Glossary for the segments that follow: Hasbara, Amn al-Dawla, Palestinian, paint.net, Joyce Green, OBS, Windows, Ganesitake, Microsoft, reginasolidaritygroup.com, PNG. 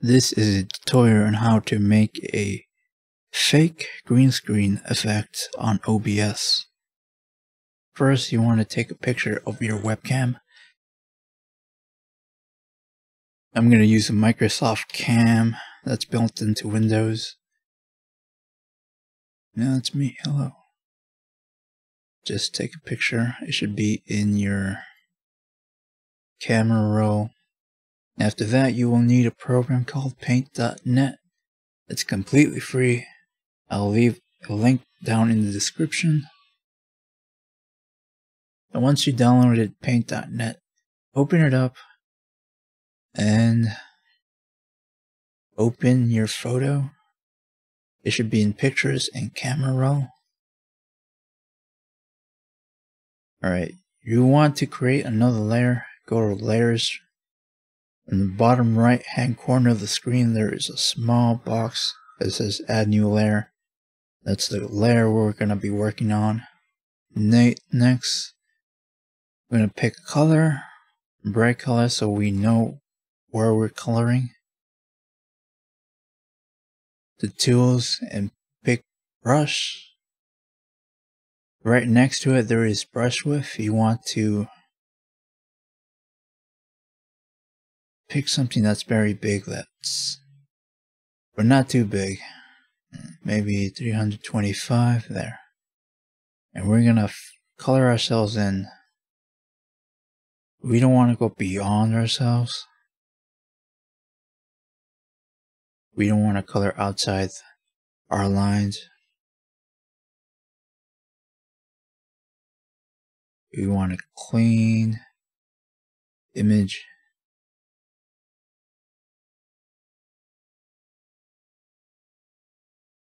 This is a tutorial on how to make a fake green screen effect on OBS. First, you want to take a picture of your webcam. I'm going to use a Microsoft cam that's built into Windows. Now that's me, hello. Just take a picture. It should be in your camera roll. After that, you will need a program called paint.net. It's completely free. I'll leave a link down in the description. And once you downloaded paint.net, open it up and open your photo. It should be in pictures and camera roll. Alright, you want to create another layer. Go to layers. In the bottom right hand corner of the screen, there is a small box that says add new layer. That's the layer we're going to be working on. Next, I'm going to pick color, bright color, so we know where we're coloring. The tools and pick brush. Right next to it, there is brush width. You want to pick something that's very big, but not too big. Maybe 325 there. And we're gonna color ourselves in. We don't want to go beyond ourselves. We don't want to color outside our lines. We want a clean image.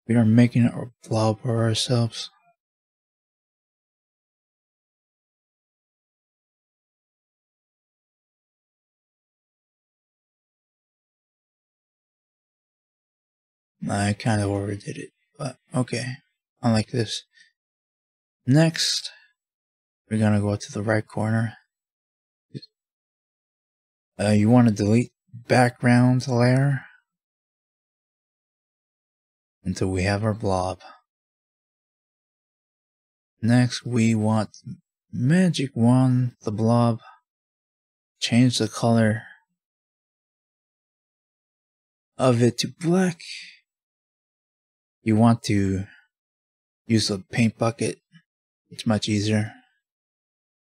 We are making a blob for ourselves. I kind of overdid it, but okay. I like this. Next, we're going to go to the right corner. You want to delete background layer until we have our blob. Next, we want magic wand, the blob, change the color of it to black. You want to use a paint bucket, it's much easier.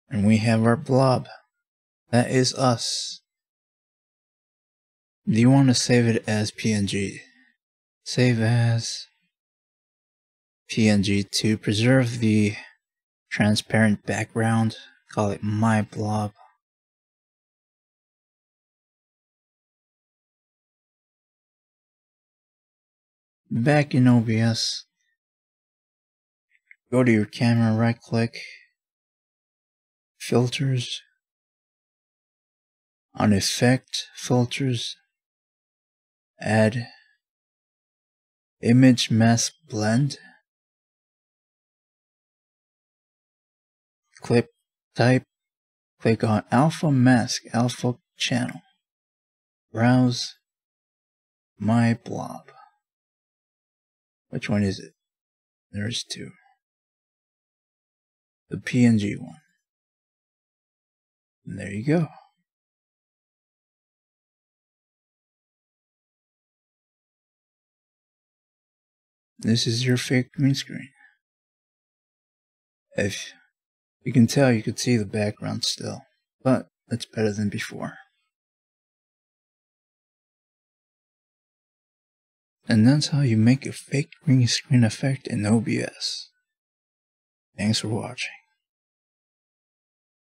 And we have our blob. That is us. Do you want to save it as PNG? Save as PNG to preserve the transparent background. Call it my blob. Back in OBS, go to your camera, right click, filters, on effect, filters, add image mask blend, clip type, click on alpha mask, alpha channel, browse, my blob. Which one is it? There's two. The PNG one. And there you go. This is your fake green screen. If you can tell, you can see the background still, but it's better than before. And that's how you make a fake green screen effect in OBS. Thanks for watching.